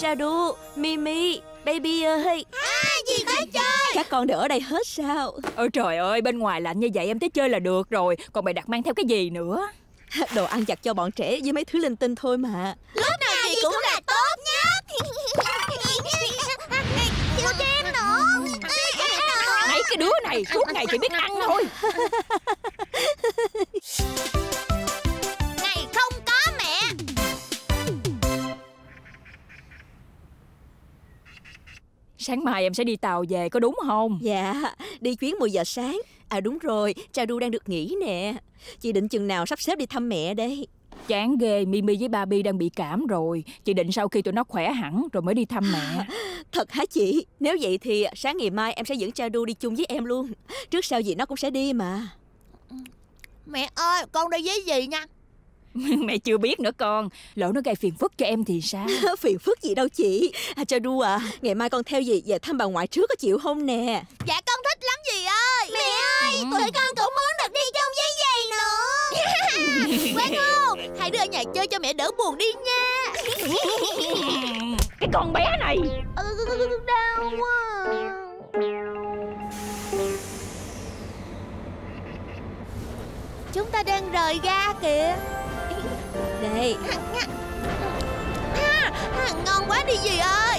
Jadoo, Mimi, Baby ơi. À, gì tới chơi? Các con đều ở đây hết sao? Ôi trời ơi, bên ngoài lạnh như vậy em tới chơi là được rồi. Còn mày đặt mang theo cái gì nữa? Đồ ăn giặt cho bọn trẻ với mấy thứ linh tinh thôi mà. Lúc nào gì cũng là tốt nhất. Mua kem nữa. Nãy cái đứa này suốt ngày chỉ biết ăn thôi. Này không có mẹ. Sáng mai em sẽ đi tàu về có đúng không? Dạ, đi chuyến 10 giờ sáng. À đúng rồi, Jadoo đang được nghỉ nè. Chị định chừng nào sắp xếp đi thăm mẹ đây? Chán ghê, Mimi với Baby đang bị cảm rồi. Chị định sau khi tụi nó khỏe hẳn rồi mới đi thăm mẹ. Thật hả chị? Nếu vậy thì sáng ngày mai em sẽ dẫn Jadoo đi chung với em luôn. Trước sau gì nó cũng sẽ đi mà. Mẹ ơi, con đi với dì nha. Mẹ chưa biết nữa con. Lỡ nó gây phiền phức cho em thì sao? Phiền phức gì đâu chị. Jadoo à, ngày mai con theo dì về thăm bà ngoại trước có chịu không nè? Dạ con thích lắm dì ơi. Mẹ ơi, tụi con cũng muốn được đi chung với dì nữa. Quán không? Hãy đưa ở nhà chơi cho mẹ đỡ buồn đi nha. Cái con bé này. Đau quá. Chúng ta đang rời ga kìa. Đây. Ngon quá đi dì ơi. Ba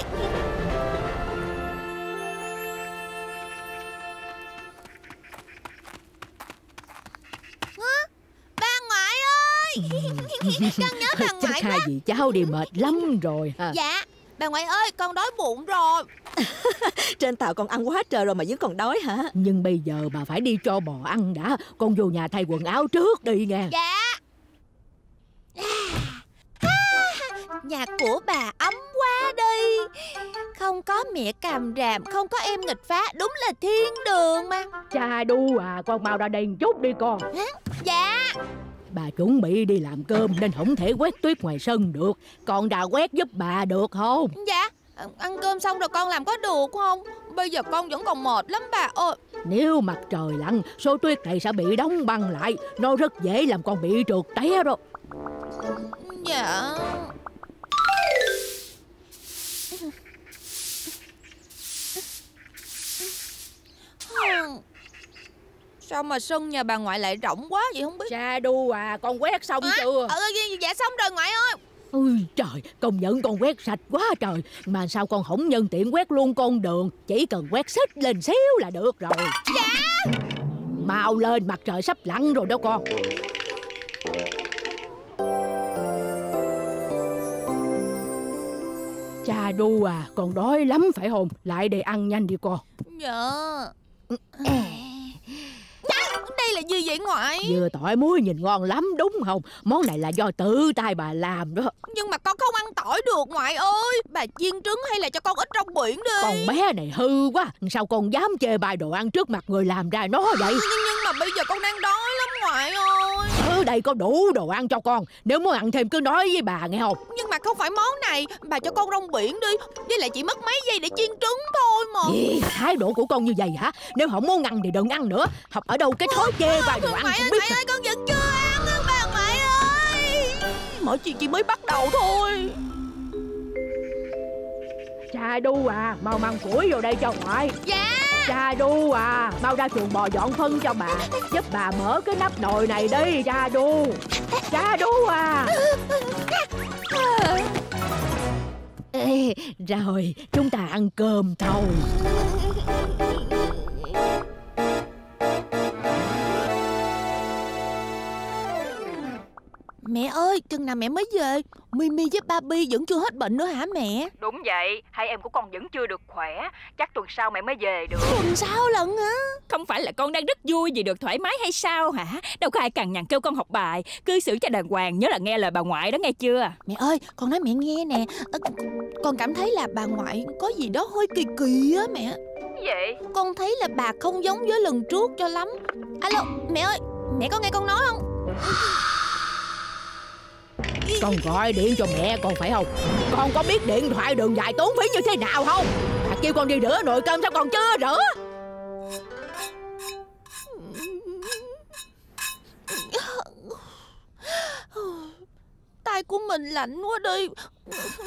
ngoại ơi. Con nhớ bà ngoại quá. Chắc dì cháu đi mệt lắm rồi hả? Dạ. Bà ngoại ơi, con đói bụng rồi. Trên tàu con ăn quá trời rồi mà vẫn còn đói hả? Nhưng bây giờ bà phải đi cho bò ăn đã. Con vô nhà thay quần áo trước đi nghe. Dạ. Nhà của bà ấm quá đi. Không có mẹ càm ràm, không có em nghịch phá, đúng là thiên đường mà. Jadoo à, con mau ra đây một chút đi con. Dạ. Bà chuẩn bị đi làm cơm nên không thể quét tuyết ngoài sân được. Con đã quét giúp bà được không? Dạ. Ăn cơm xong rồi con làm có được không? Bây giờ con vẫn còn mệt lắm bà ơi. Nếu mặt trời lặn, số tuyết này sẽ bị đóng băng lại. Nó rất dễ làm con bị trượt té rồi. Dạ. Sao mà sân nhà bà ngoại lại rộng quá vậy không biết? Jadoo à, con quét xong chưa? Dạ xong rồi ngoại ơi. Ôi trời, công nhận con quét sạch quá trời. Mà sao con không nhân tiện quét luôn con đường? Chỉ cần quét xích lên xíu là được rồi. Dạ. Mau lên, mặt trời sắp lặn rồi đó con. Jadoo à, con đói lắm phải không? Lại để ăn nhanh đi con. Dạ. Đây là gì vậy ngoại? Dừa tỏi muối nhìn ngon lắm đúng không? Món này là do tự tay bà làm đó. Nhưng mà con không ăn tỏi được ngoại ơi. Bà chiên trứng hay là cho con ít rong biển đi. Con bé này hư quá. Sao con dám chê bai đồ ăn trước mặt người làm ra nó vậy? Nhưng mà bây giờ con đang đói lắm ngoại ơi. Ở đây có đủ đồ ăn cho con. Nếu muốn ăn thêm cứ nói với bà nghe không? Nhưng mà không phải món này. Bà cho con rong biển đi. Với lại chỉ mất mấy giây để chiên trứng thôi mà. Gì? Thái độ của con như vậy hả? Nếu không muốn ăn thì đừng ăn nữa. Học ở đâu cái thói chê bai đồ ăn không biết. Mẹ ơi, con vẫn chưa ăn á bà ngoại ơi. Mọi chuyện chỉ mới bắt đầu thôi. Jadoo à, mau mang củi vô đây cho ngoại. Dạ. Jadoo à, mau ra chuồng bò dọn phân cho bà. Giúp bà mở cái nắp nồi này đi Jadoo. Jadoo à. Ê, rồi chúng ta ăn cơm thôi. Mẹ ơi, chừng nào mẹ mới về? Mimi với Baby vẫn chưa hết bệnh nữa hả mẹ? Đúng vậy, hai em của con vẫn chưa được khỏe. Chắc tuần sau mẹ mới về được. Tuần sau lận hả? Không phải là con đang rất vui vì được thoải mái hay sao hả? Đâu có ai cằn nhằn kêu con học bài. Cư xử cho đàng hoàng, nhớ là nghe lời bà ngoại đó nghe chưa? Mẹ ơi, con nói mẹ nghe nè. Con cảm thấy là bà ngoại có gì đó hơi kỳ kỳ á mẹ. Vậy? Con thấy là bà không giống với lần trước cho lắm. Alo, mẹ ơi, mẹ có nghe con nói không? Con gọi điện cho mẹ con phải không? Con có biết điện thoại đường dài tốn phí như thế nào không? Bà kêu con đi rửa nồi cơm sao còn chưa rửa? tay của mình lạnh quá đi.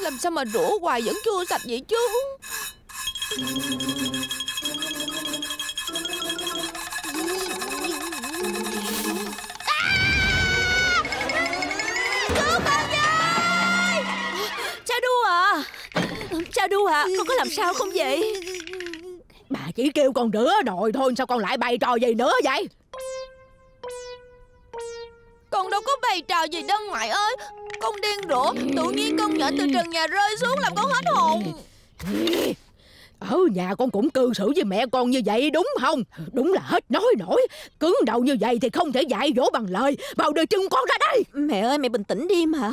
Làm sao mà rửa hoài vẫn chưa sạch vậy chứ. Jadoo à, con có làm sao không vậy? Bà chỉ kêu con rửa nồi thôi, sao con lại bày trò gì nữa vậy? Con đâu có bày trò gì đâu ngoại ơi. Con điên rủa, tự nhiên con nhỏ từ trần nhà rơi xuống làm con hết hồn. Ở nhà con cũng cư xử với mẹ con như vậy đúng không? Đúng là hết nói nổi. Cứng đầu như vậy thì không thể dạy dỗ bằng lời. Vào đưa chân con ra đây. Mẹ ơi, mẹ bình tĩnh đi mà.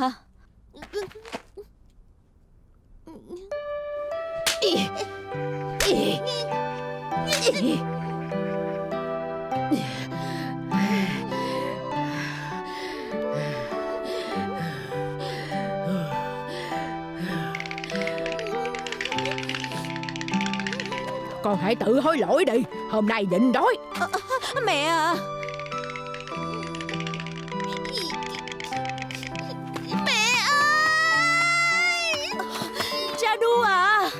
Con hãy tự hối lỗi đi. Hôm nay nhịn đói. Mẹ à. Mẹ ơi. Jadoo à.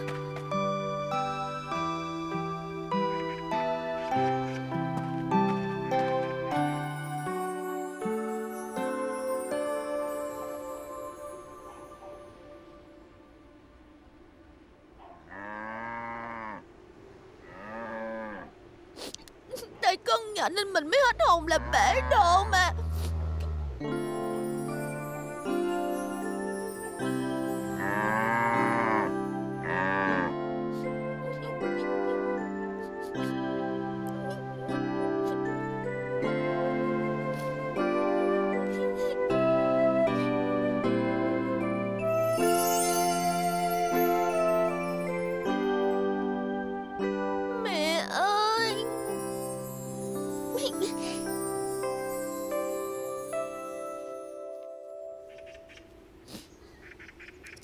Con nhỏ nên mình mới hết hồn là bể đồ mà.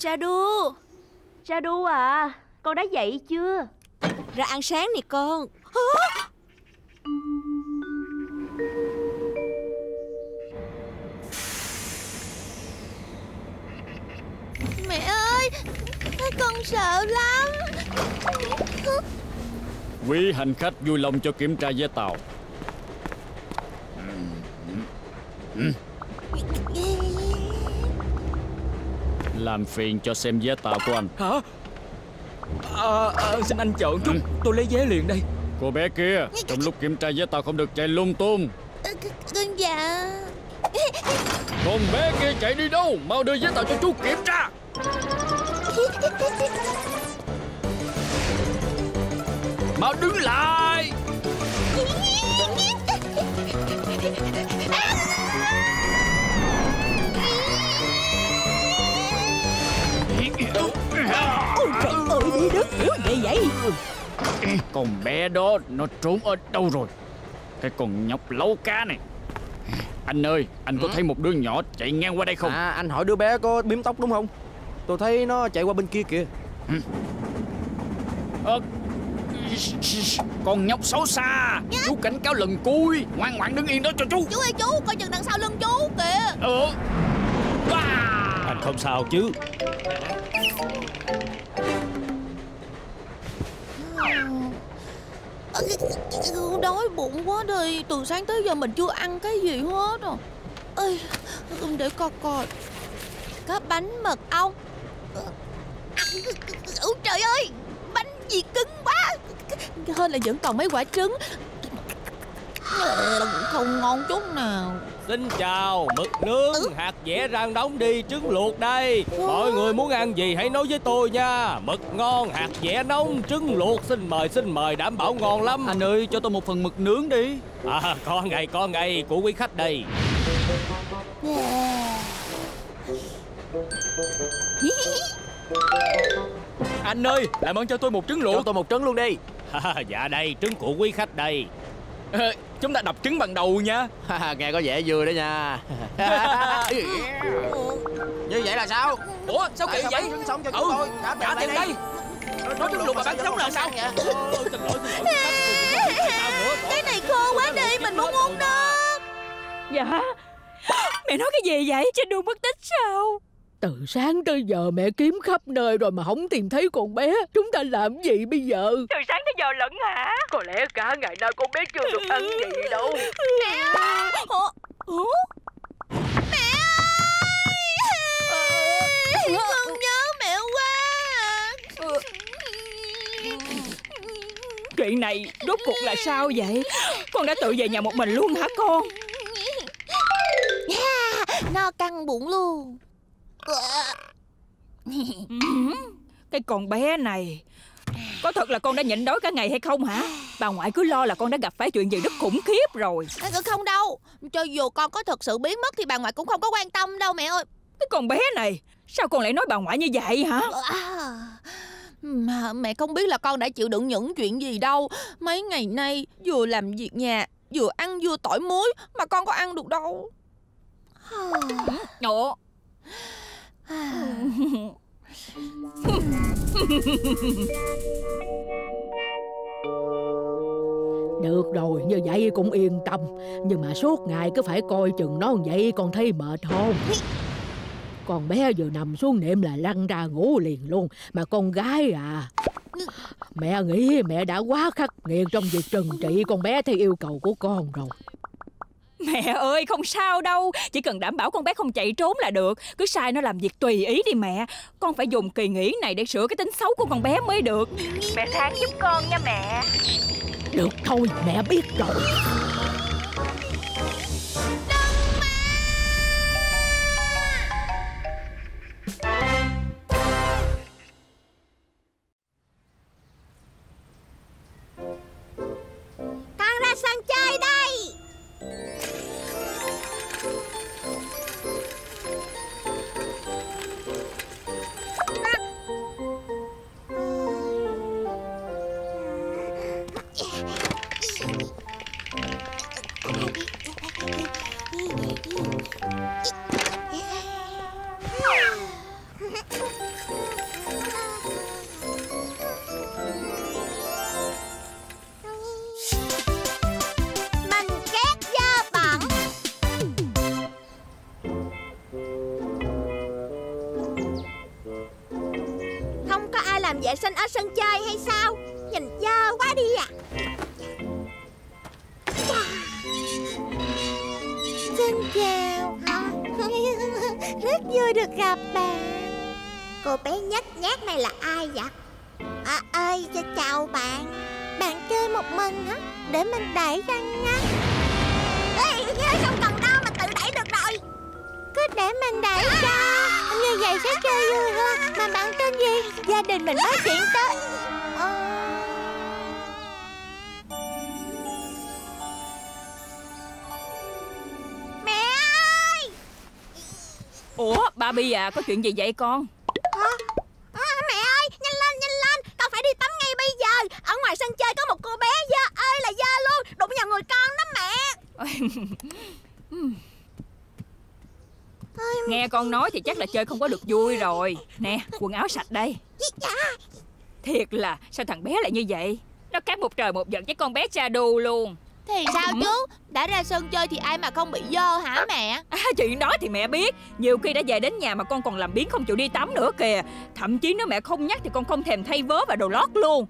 Jadoo, Jadoo à, con đã dậy chưa? Ra ăn sáng nè con. Mẹ ơi, con sợ lắm. Quý hành khách vui lòng cho kiểm tra vé tàu. Làm phiền cho xem vé tàu của anh. Hả? Xin anh chọn chút. Tôi lấy vé liền đây. Cô bé kia, trong lúc kiểm tra vé tàu không được chạy lung tung. Dạ. Con bé kia chạy đi đâu? Mau đưa vé tàu cho chú kiểm tra. Mau đứng lại. Ôi trời ơi, đứa yếu gì vậy? Con bé đó nó trốn ở đâu rồi? Cái con nhóc lấu cá này. Anh ơi, anh có thấy một đứa nhỏ chạy ngang qua đây không? À, anh hỏi đứa bé có bím tóc đúng không? Tôi thấy nó chạy qua bên kia kìa. Con nhóc xấu xa. Chú cảnh cáo lần cuối. Ngoan ngoãn đứng yên đó cho chú. Chú ơi chú, coi chừng đằng sau lưng chú kìa. Anh không sao chứ. Đói bụng quá đi. Từ sáng tới giờ mình chưa ăn cái gì hết rồi. Ê, để coi coi. Có bánh mật ong. Ôi trời ơi, bánh gì cứng quá. Hơn là vẫn còn mấy quả trứng. Không ngon chút nào. Xin chào, mực nướng, hạt dẻ rang đóng đi, trứng luộc đây. Mọi người muốn ăn gì hãy nói với tôi nha. Mực ngon, hạt dẻ nóng, trứng luộc. Xin mời, đảm bảo ngon lắm. Anh ơi, cho tôi một phần mực nướng đi. À, con ngay, của quý khách đây. Anh ơi, làm ơn cho tôi một trứng luộc. Cho tôi một trứng luôn đi. Dạ đây, trứng của quý khách đây. Chúng ta đập trứng bằng đầu nha. Nghe có vẻ vui đó nha. Như vậy là sao? Ủa sao kỳ vậy? Sống cho tôi. Trả tiền đây. Nói trứng luộc mà bán sống là sao? Cái này khô quá đi, mình muốn uống nước. Dạ. Mẹ nói cái gì vậy? Jadoo mất tích sao? Từ sáng tới giờ mẹ kiếm khắp nơi rồi mà không tìm thấy con bé. Chúng ta làm gì bây giờ? Từ sáng tới giờ lẫn hả? Có lẽ cả ngày nay con bé chưa được ăn gì đâu. Mẹ ơi! Mẹ ơi! Con nhớ mẹ quá. Chuyện này rốt cuộc là sao vậy? Con đã tự về nhà một mình luôn hả con? No căng bụng luôn. Cái con bé này, có thật là con đã nhịn đói cả ngày hay không hả? Bà ngoại cứ lo là con đã gặp phải chuyện gì rất khủng khiếp rồi. Không đâu, cho dù con có thật sự biến mất thì bà ngoại cũng không có quan tâm đâu mẹ ơi. Cái con bé này, sao con lại nói bà ngoại như vậy hả? Mà mẹ không biết là con đã chịu đựng những chuyện gì đâu. Mấy ngày nay vừa làm việc nhà, vừa ăn vừa tỏi muối, mà con có ăn được đâu. Ủa? Được rồi, như vậy cũng yên tâm. Nhưng mà suốt ngày cứ phải coi chừng nó vậy, con thấy mệt không? Con bé vừa nằm xuống nệm là lăn ra ngủ liền luôn. Mà con gái à, mẹ nghĩ mẹ đã quá khắc nghiệt trong việc trừng trị con bé theo yêu cầu của con rồi. Mẹ ơi, không sao đâu. Chỉ cần đảm bảo con bé không chạy trốn là được. Cứ sai nó làm việc tùy ý đi mẹ. Con phải dùng kỳ nghỉ này để sửa cái tính xấu của con bé mới được. Mẹ sáng giúp con nha mẹ. Được thôi, mẹ biết rồi. Con ra sân chơi đây. Vệ sinh ở sân chơi hay sao? Nhìn dơ quá đi à. Xin chào. Rất vui được gặp bạn. Cô bé nhát nhát này là ai vậy? Ơi, chào bạn. Bạn chơi một mình á? Để mình đẩy răng á. Ê, không cần đâu, mình tự đẩy được rồi. Cứ để mình đẩy ra. Như vậy sẽ chơi vui hơn. Mà bạn tên gì? Gia đình mình nói chuyện tới. Mẹ ơi! Ủa, Barbie à, có chuyện gì vậy con? Mẹ ơi, nhanh lên, con phải đi tắm ngay bây giờ. Ở ngoài sân chơi có một cô bé dơ ơi là dơ luôn, đụng vào người con đó mẹ. Nghe con nói thì chắc là chơi không có được vui rồi. Nè, quần áo sạch đây. Thiệt là, sao thằng bé lại như vậy? Nó khác một trời một vực với con bé Jadoo luôn. Thì sao chứ? Đã ra sân chơi thì ai mà không bị dơ hả mẹ? Chuyện đó thì mẹ biết. Nhiều khi đã về đến nhà mà con còn làm biếng không chịu đi tắm nữa kìa. Thậm chí nếu mẹ không nhắc thì con không thèm thay vớ và đồ lót luôn.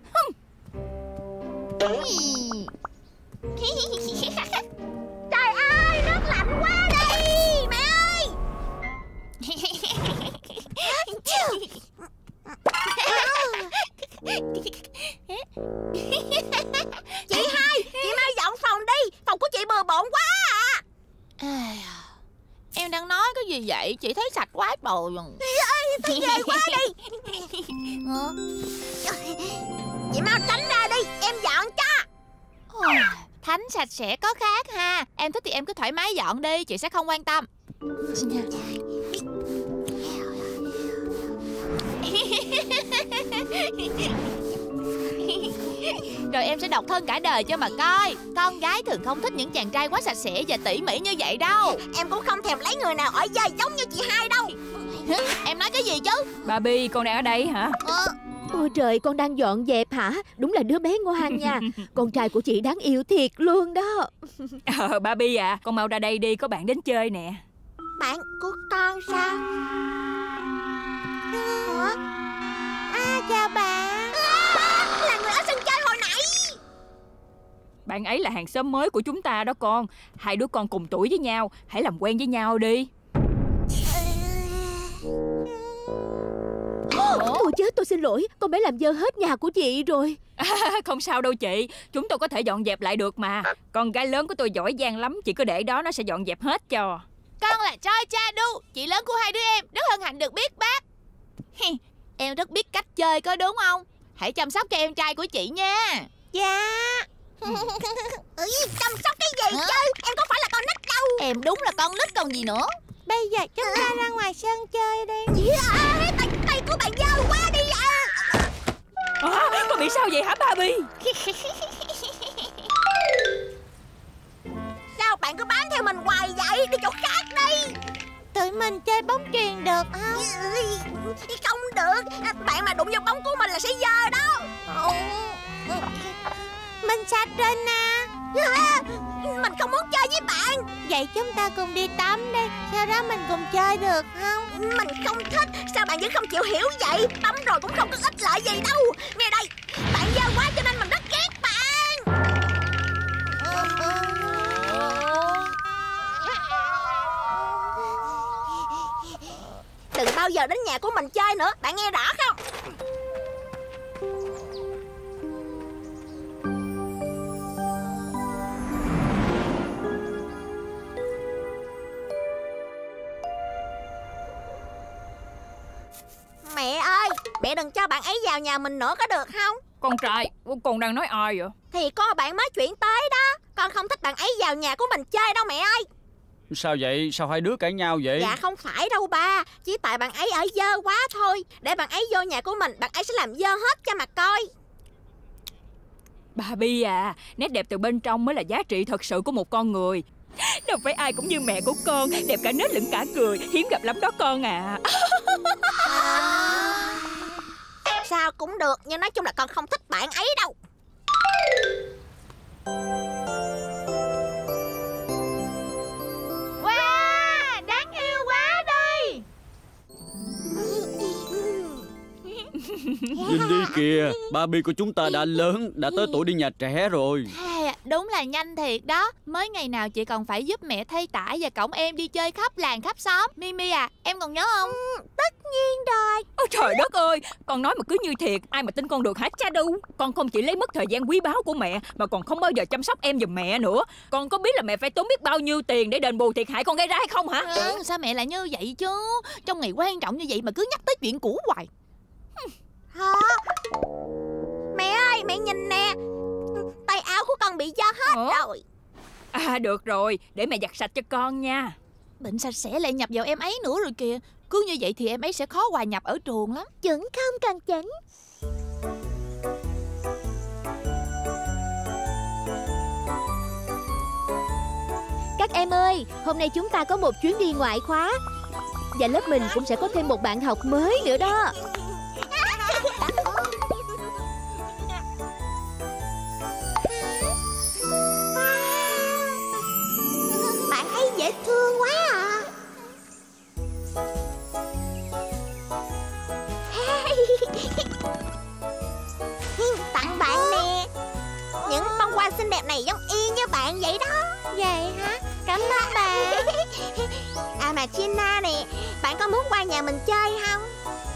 Trời ơi, nước lạnh quá đi mẹ ơi. Chị hai, chị Mai dọn phòng đi. Phòng của chị bừa bộn quá à. Em đang nói cái gì vậy? Chị thấy sạch quá bồ rồi. Tôi ghê quá đi. Chị mau tránh ra đi, em dọn cho. Thánh sạch sẽ có khác ha. Em thích thì em cứ thoải mái dọn đi, chị sẽ không quan tâm. Rồi em sẽ độc thân cả đời cho mà coi. Con gái thường không thích những chàng trai quá sạch sẽ và tỉ mỉ như vậy đâu. Em cũng không thèm lấy người nào ở dây giống như chị hai đâu. Em nói cái gì chứ? Barbie, con đang ở đây hả? Ôi trời, con đang dọn dẹp hả? Đúng là đứa bé ngoan nha. Con trai của chị đáng yêu thiệt luôn đó. Barbie à, con mau ra đây đi, có bạn đến chơi nè. Bạn của con sao? Bạn ấy là hàng xóm mới của chúng ta đó con. Hai đứa con cùng tuổi với nhau, hãy làm quen với nhau đi. Ôi chết, tôi xin lỗi, con bé làm dơ hết nhà của chị rồi. Không sao đâu chị, chúng tôi có thể dọn dẹp lại được mà. Con gái lớn của tôi giỏi giang lắm, chị cứ để đó, nó sẽ dọn dẹp hết cho. Con là Choi Jadoo, chị lớn của hai đứa em, rất hân hạnh được biết bác. Em rất biết cách chơi có đúng không? Hãy chăm sóc cho em trai của chị nha. Dạ. Chăm sóc cái gì chứ? Em có phải là con nít đâu. Em đúng là con nít còn gì nữa. Bây giờ chúng ta ra ngoài sân chơi đi. Tay của bạn dao quá đi. Con bị sao vậy hả Barbie? Sao bạn cứ bám theo mình hoài vậy? Đi chỗ khác đi. Tụi mình chơi bóng chuyền được không? Không được. Bạn mà đụng vô bóng của mình là sẽ dơ đó. Mình sạch rồi nè. Mình không muốn chơi với bạn. Vậy chúng ta cùng đi tắm đi. Sau đó mình cùng chơi được không? Mình không thích. Sao bạn vẫn không chịu hiểu vậy? Tắm rồi cũng không có ích lợi gì đâu. Nghe đây, bạn dơ quá cho nên mình rất ghét bạn. Đừng bao giờ đến nhà của mình chơi nữa. Bạn nghe rõ không? Mẹ ơi, mẹ đừng cho bạn ấy vào nhà mình nữa có được không? Con trai, con đang nói ai vậy? Thì cô bạn mới chuyển tới đó. Con không thích bạn ấy vào nhà của mình chơi đâu mẹ ơi. Sao vậy? Sao hai đứa cãi nhau vậy? Dạ không phải đâu ba. Chỉ tại bạn ấy ở dơ quá thôi. Để bạn ấy vô nhà của mình, bạn ấy sẽ làm dơ hết cho mà coi. Barbie à, nét đẹp từ bên trong mới là giá trị thật sự của một con người. Đâu phải ai cũng như mẹ của con, đẹp cả nết lẫn cả cười, hiếm gặp lắm đó con à. Sao cũng được, nhưng nói chung là con không thích bạn ấy đâu. Wow, đáng yêu quá đây. Nhìn đi kìa, Barbie của chúng ta đã lớn, đã tới tuổi đi nhà trẻ rồi. Đúng là nhanh thiệt đó. Mới ngày nào chị còn phải giúp mẹ thay tã và cõng em đi chơi khắp làng khắp xóm. Mimi à, em còn nhớ không? Tất nhiên rồi. Ôi trời đất ơi, con nói mà cứ như thiệt. Ai mà tin con được hả Jadoo? Con không chỉ lấy mất thời gian quý báu của mẹ, mà còn không bao giờ chăm sóc em giùm mẹ nữa. Con có biết là mẹ phải tốn biết bao nhiêu tiền để đền bù thiệt hại con gây ra hay không hả? Sao mẹ lại như vậy chứ? Trong ngày quan trọng như vậy mà cứ nhắc tới chuyện cũ hoài. Mẹ ơi, mẹ nhìn nè, tay áo của con bị dơ hết rồi. Được rồi, để mẹ giặt sạch cho con nha. Bệnh sạch sẽ lại nhập vào em ấy nữa rồi kìa. Cứ như vậy thì em ấy sẽ khó hòa nhập ở trường lắm. Chuẩn không cần chỉnh. Các em ơi, hôm nay chúng ta có một chuyến đi ngoại khóa. Và lớp mình cũng sẽ có thêm một bạn học mới nữa đó. Dễ thương quá à. Tặng bạn nè. Những bông hoa xinh đẹp này giống y như bạn vậy đó. Vậy hả? Cảm ơn bạn. À mà Gina nè, bạn có muốn qua nhà mình chơi không?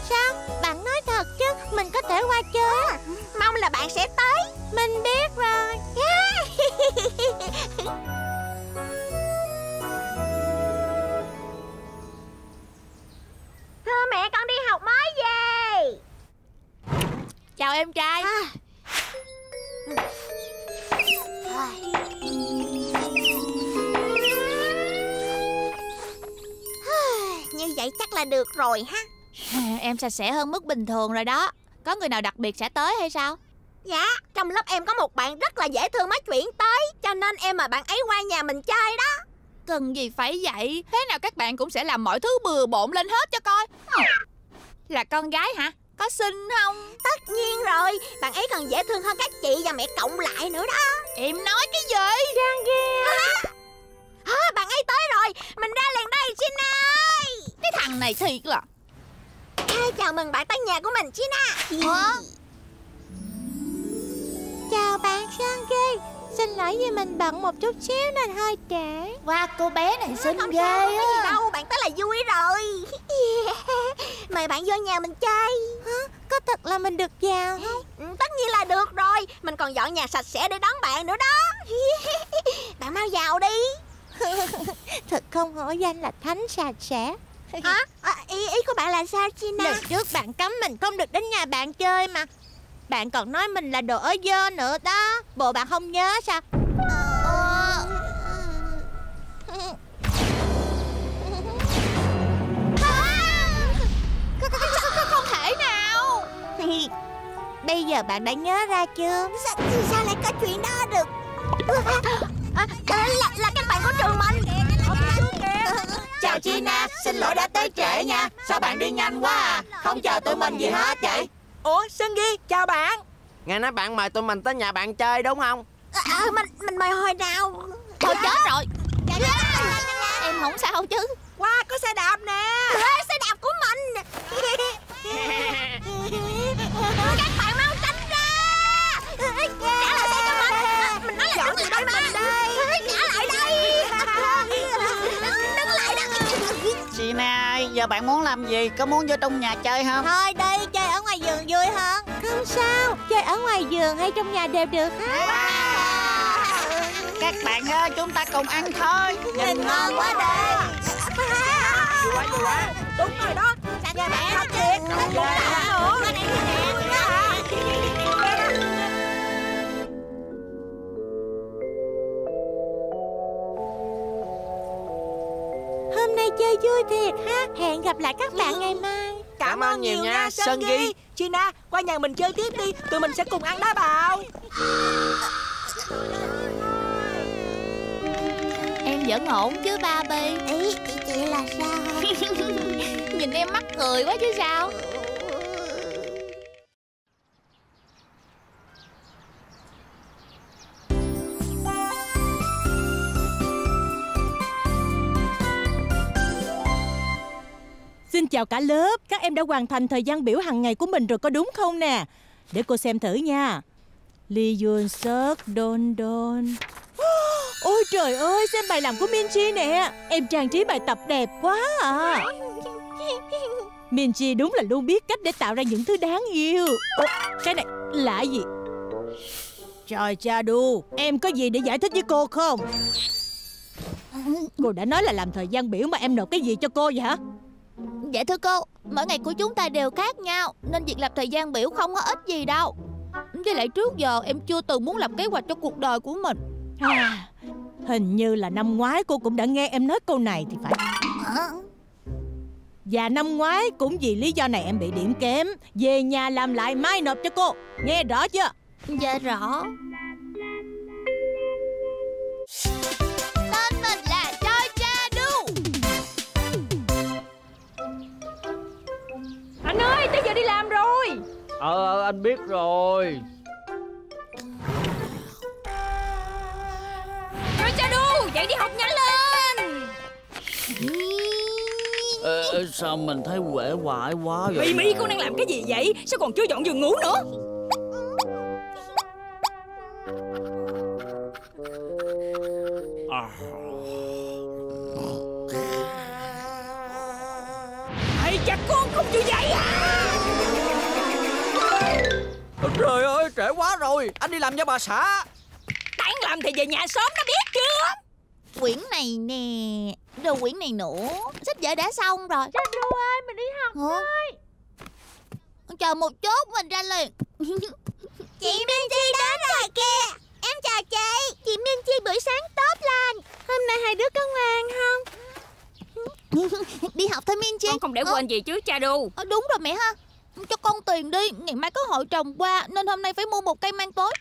Sao? Bạn nói thật chứ? Mình có thể qua chơi. Mong là bạn sẽ tới. Mình biết rồi. Thưa mẹ, con đi học mới về. Chào em trai. Như vậy chắc là được rồi ha. Em sạch sẽ hơn mức bình thường rồi đó. Có người nào đặc biệt sẽ tới hay sao? Dạ, trong lớp em có một bạn rất là dễ thương mới chuyển tới, cho nên em mà bạn ấy qua nhà mình chơi đó. Cần gì phải vậy? Thế nào các bạn cũng sẽ làm mọi thứ bừa bộn lên hết cho coi. Là con gái hả? Có xinh không? Tất nhiên rồi. Bạn ấy còn dễ thương hơn các chị và mẹ cộng lại nữa đó. Em nói cái gì? Giang ghe bạn ấy tới rồi. Mình ra liền đây Gina ơi. Cái thằng này thiệt là. Chào mừng bạn tới nhà của mình Gina. Chào bạn Giang ghe. Xin lỗi vì mình bận một chút xíu nên hơi trễ. Qua cô bé này xinh ghê á. Không gì đâu, bạn tới là vui rồi. Mời bạn vô nhà mình chơi. Hả? Có thật là mình được vào không? Ừ, tất nhiên là được rồi. Mình còn dọn nhà sạch sẽ để đón bạn nữa đó. Bạn mau vào đi. Thật không hổ danh là thánh sạch sẽ. Hả? Ý của bạn là sao China? Lần trước bạn cấm mình không được đến nhà bạn chơi mà. Bạn còn nói mình là đồ ở dơ nữa đó. Bộ bạn không nhớ sao? Không thể nào. Bây giờ bạn đã nhớ ra chưa? Sao lại có chuyện đó được? Là các bạn của trường mình. Chào China, xin lỗi đã tới trễ nha. Sao bạn đi nhanh quá à? Không chờ tụi mình gì hết vậy? Ủa, Sungi, chào bạn. Nghe nói bạn mời tụi mình tới nhà bạn chơi đúng không? Mình mời hồi nào? Thôi chết rồi. Em không sao chứ. Qua, có xe đạp nè. Xe đạp của mình. Các bạn mau tránh ra. Trả lại xe cho mình. Mình nói là đúng rồi mà. Trả lại đây. Đứng lại đó. China, giờ bạn muốn làm gì? Có muốn vô trong nhà chơi không? Thôi đi, chơi ở ngoài vườn vui hơn. Không sao, chơi ở ngoài vườn hay trong nhà đều được hết. Wow. Các bạn ơi, chúng ta cùng ăn thôi. Nhìn ngon quá đi. Vui quá, vui quá. Đúng rồi đó. Nhà bạn nói chuyện. Hôm nay chơi vui thiệt ha. Hẹn gặp lại các bạn ngày mai. Cảm ơn nhiều nha Sungi. China, qua nhà mình chơi tiếp đi. Tụi mình sẽ cùng ăn đá bào. Em vẫn ổn chứ Barbie? Ý chị là sao? Nhìn em mắc cười quá chứ sao. Xin chào cả lớp, các em đã hoàn thành thời gian biểu hàng ngày của mình rồi có đúng không nè? Để cô xem thử nha. Lee Yoon Suk, Don Don. Ôi trời ơi, xem bài làm của Minji nè. Em trang trí bài tập đẹp quá à. Minji đúng là luôn biết cách để tạo ra những thứ đáng yêu. Ủa, cái này là gì? Trời Jadoo, em có gì để giải thích với cô không? Cô đã nói là làm thời gian biểu mà em nộp cái gì cho cô vậy hả? Dạ thưa cô, mỗi ngày của chúng ta đều khác nhau nên việc lập thời gian biểu không có ích gì đâu. Với lại trước giờ em chưa từng muốn lập kế hoạch cho cuộc đời của mình. Hình như là năm ngoái cô cũng đã nghe em nói câu này thì phải. Và năm ngoái cũng vì lý do này em bị điểm kém. Về nhà làm lại mai nộp cho cô. Nghe rõ chưa? Dạ rõ. Tên mình là Jadoo. Anh ơi, tới giờ đi làm rồi. Anh biết rồi. Rồi Jadoo, dậy đi học nhanh lên. Sao mình thấy uể oải quá vậy? Mimi, cô đang làm cái gì vậy? Sao còn chưa dọn giường ngủ nữa? Ây cha, con không chịu dậy à? Trời ơi, trễ quá rồi. Anh đi làm cho bà xã. Đáng làm thì về nhà sớm, nó biết chưa? Quyển này nè, đồ quyển này nữa. Sách vở đã xong rồi. Jadoo ơi, mình đi học thôi. Chờ một chút, mình ra liền. Chị Minji đến rồi kìa. Em chào chị. Chị Minji buổi sáng tốt lành. Hôm nay hai đứa có ngoan không? Đi học thôi Minji. Con không để quên gì chứ Jadoo. Đúng rồi mẹ ha. Cho con tiền đi, ngày mai có hội trồng hoa nên hôm nay phải mua một cây mang tới.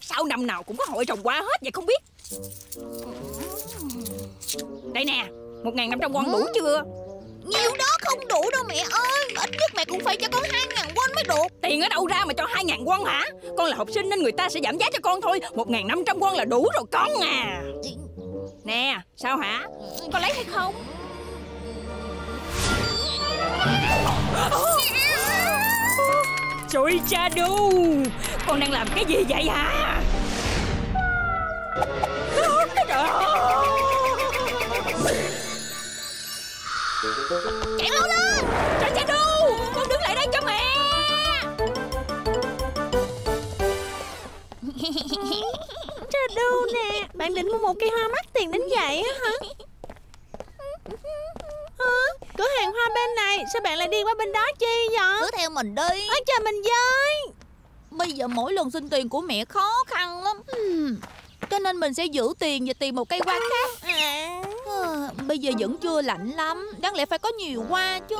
Sao năm nào cũng có hội trồng hoa hết vậy không biết. Đây nè, 1.500 won đủ chưa? Nhiều đó không đủ đâu mẹ ơi. Ít nhất mẹ cũng phải cho con 2.000 won mới được. Tiền ở đâu ra mà cho 2.000 won hả? Con là học sinh nên người ta sẽ giảm giá cho con thôi. 1.500 won là đủ rồi con à. Nè, sao hả? Con lấy hay không? Trời Jadoo, con đang làm cái gì vậy hả? Chạy lâu lên. Trời Jadoo, con đứng lại đây cho mẹ. Jadoo nè, bạn định mua một cây hoa mắc tiền đến vậy á hả? Cửa hàng hoa bên này, sao bạn lại đi qua bên đó chi vậy? Cứ theo mình đi. Ôi trời mình với. Bây giờ mỗi lần xin tiền của mẹ khó khăn lắm. Cho nên mình sẽ giữ tiền và tìm một cây hoa khác. Bây giờ vẫn chưa lạnh lắm, đáng lẽ phải có nhiều hoa chứ.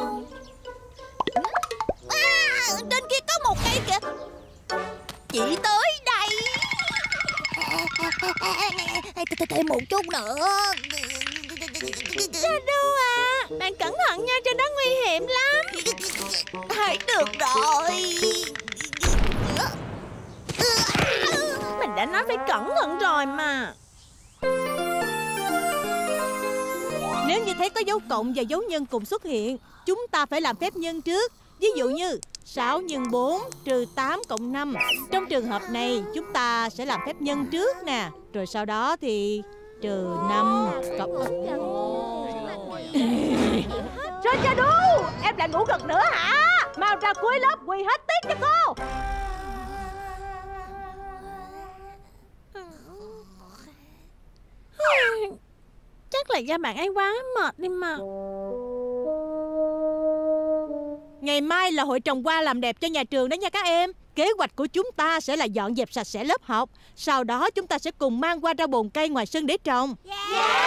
Trên kia có một cây kìa. Chị tới đây. Thêm một chút nữa. Jadoo à, bạn cẩn thận nha, trên đó nguy hiểm lắm. Thôi được rồi. Mình đã nói phải cẩn thận rồi mà. Nếu như thấy có dấu cộng và dấu nhân cùng xuất hiện, chúng ta phải làm phép nhân trước. Ví dụ như 6 × 4 + 8 + 5. Trong trường hợp này, chúng ta sẽ làm phép nhân trước nè. Rồi sau đó thì trừ 5 cộng. Rồi Jadoo, em lại ngủ gật nữa hả? Mau ra cuối lớp quỳ hết tiết cho cô. Chắc là do bạn ấy quá mệt đi mà. Ngày mai là hội trồng hoa làm đẹp cho nhà trường đó nha các em. Kế hoạch của chúng ta sẽ là dọn dẹp sạch sẽ lớp học. Sau đó chúng ta sẽ cùng mang hoa ra bồn cây ngoài sân để trồng. Yeah.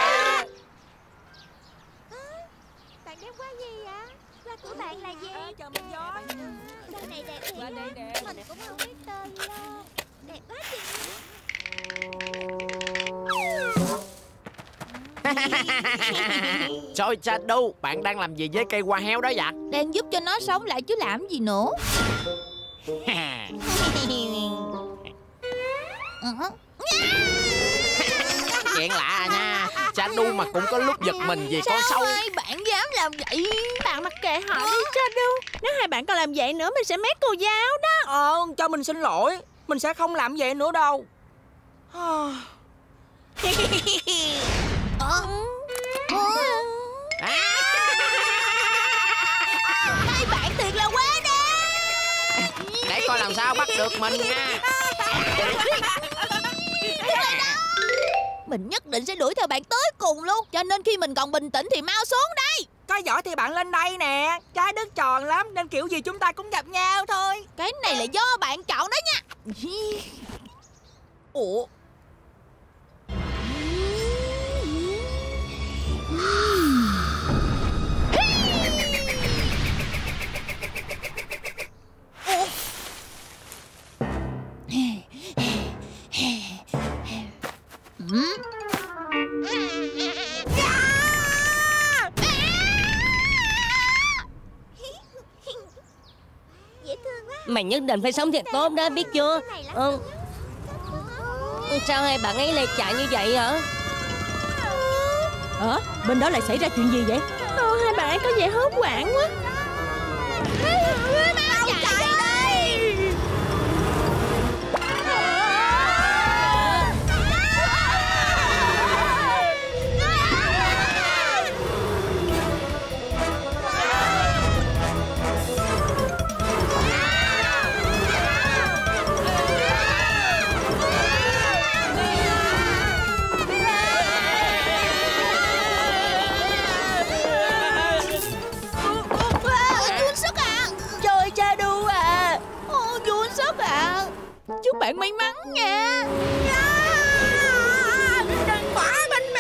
Bạn đem hoa gì vậy? Hoa của bạn là gì? Chờ mình gió. Hoa này đẹp quá. Mình cũng không biết tên đâu. Đẹp quá chị. Trời Jadoo, bạn đang làm gì với cây hoa heo đó vậy? Đang giúp cho nó sống lại chứ làm gì nữa. Chuyện lạ nha, Jadoo mà cũng có lúc giật mình vì con sâu. Sao bạn dám làm vậy? Bạn mặc kệ họ đi Jadoo. Nếu hai bạn còn làm vậy nữa mình sẽ mét cô giáo đó. Cho mình xin lỗi, mình sẽ không làm vậy nữa đâu. Hai bạn thiệt là quá đó. Để coi làm sao bắt được mình nha. Mình nhất định sẽ đuổi theo bạn tới cùng luôn. Cho nên khi mình còn bình tĩnh thì mau xuống đây. Có giỏi thì bạn lên đây nè. Trái đất tròn lắm nên kiểu gì chúng ta cũng gặp nhau thôi. Cái này là do bạn cậu đó nha. Ủa? Mày nhất định phải sống thiệt tốt đó, biết chưa? Sao hai bạn ấy lại chạy như vậy hả? Bên đó lại xảy ra chuyện gì vậy? Hai bạn ấy có vẻ hốt hoảng quá. Chúc bạn may mắn nha. Đừng bỏ mình mà.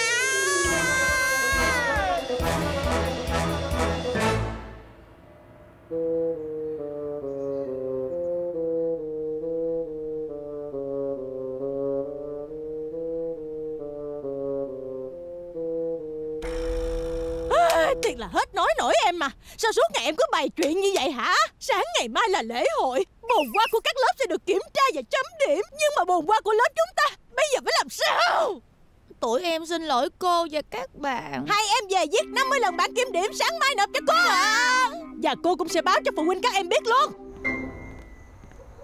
Thiệt là hết nói nổi em mà. Sao suốt ngày em cứ bày chuyện như vậy hả? Sáng ngày mai là lễ hội, bồn hoa của các lớp sẽ được kiểm tra và chấm điểm. Nhưng mà bồn hoa của lớp chúng ta bây giờ phải làm sao? Tụi em xin lỗi cô và các bạn. Hai em về viết 50 lần bản kiểm điểm sáng mai nộp cho cô. Và cô cũng sẽ báo cho phụ huynh các em biết luôn.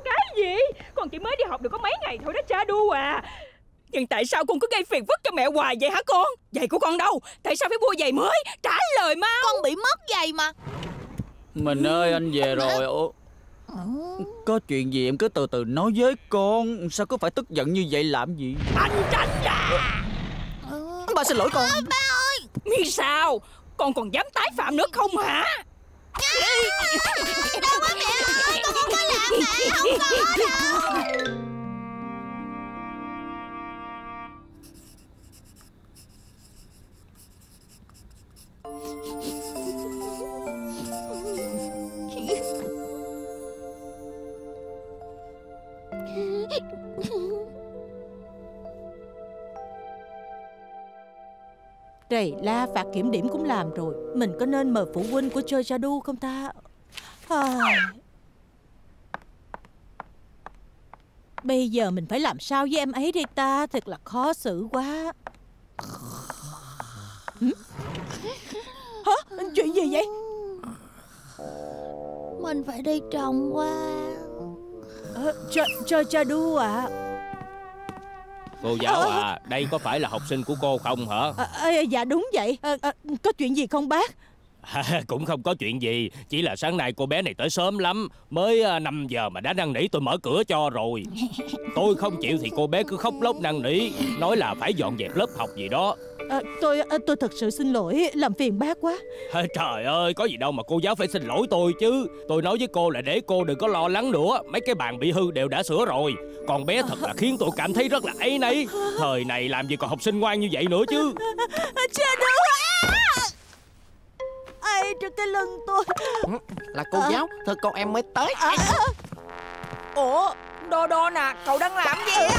Cái gì? Còn chị mới đi học được có mấy ngày thôi đó Jadoo à. Nhưng tại sao con cứ gây phiền phức cho mẹ hoài vậy hả con? Giày của con đâu? Tại sao phải mua giày mới? Trả lời mau. Con bị mất giày mà. Mình ơi, anh về rồi. Ủa? Có chuyện gì em cứ từ từ nói với con. Sao cứ phải tức giận như vậy làm gì? Anh tránh ra. Ba xin lỗi con. Ba ơi. Mi sao? Con còn dám tái phạm nữa không hả? Đau quá mẹ ơi. Con không có làm vậy. Không có đâu. Rầy la phạt kiểm điểm cũng làm rồi, mình có nên mời phụ huynh của chơi Jadoo không ta? Bây giờ mình phải làm sao với em ấy đây ta? Thật là khó xử quá. Hả? Chuyện gì vậy? Mình phải đi trồng qua chơi Jadoo ạ. Cô giáo à, đây có phải là học sinh của cô không hả? Dạ đúng vậy. Có chuyện gì không bác? Cũng không có chuyện gì. Chỉ là sáng nay cô bé này tới sớm lắm. Mới 5 giờ mà đã năn nỉ tôi mở cửa cho rồi. Tôi không chịu thì cô bé cứ khóc lóc năn nỉ, nói là phải dọn dẹp lớp học gì đó. Tôi thật sự xin lỗi, làm phiền bác quá. Trời ơi, có gì đâu mà cô giáo phải xin lỗi tôi chứ. Tôi nói với cô là để cô đừng có lo lắng nữa. Mấy cái bàn bị hư đều đã sửa rồi. Còn bé thật là khiến tôi cảm thấy rất là áy náy. Thời này làm gì còn học sinh ngoan như vậy nữa chứ. Ai trên cái lưng tôi. Là cô giáo, thưa con em mới tới. Ủa, Đô Đô nè, cậu đang làm gì vậy?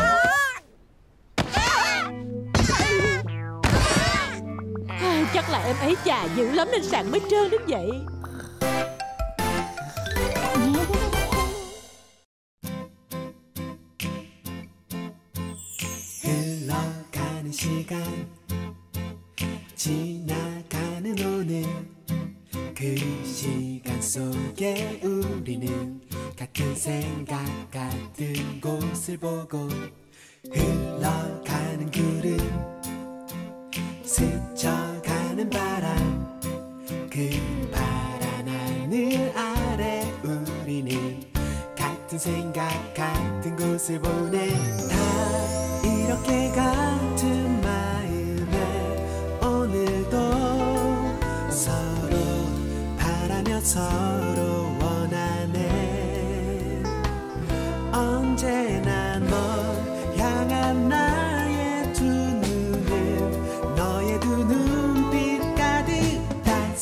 Chắc là em ấy già dữ lắm nên sạn mới trơn đến vậy. 흘러가는 시간 지나가는 오늘 그 시간 속에 우리는 같은 생각 같은 곳을 보고 흘러가는 구름 스쳐가는 바람 그 파란 하늘 아래 우리는 같은 생각 같은 곳을 보내 다 이렇게 같은 마음에 오늘도 서로 바라며 서로 원하네 언제나 너 향한 날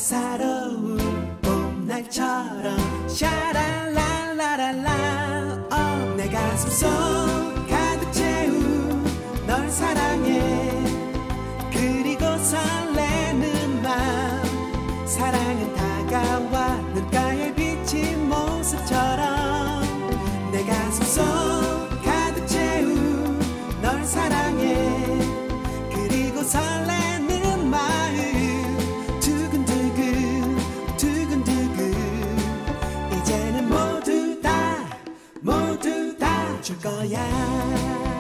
사로운 봄날처럼 샤랄랄라랄라 내 가슴 속 가득 채운 널 사랑해 그리고 설레는 마음 사랑은 다가와 눈가에 비친 모습처럼 내 가슴 속 가득 채운 널 사랑해 그리고 설레는 마음 모두 다 줄 거야.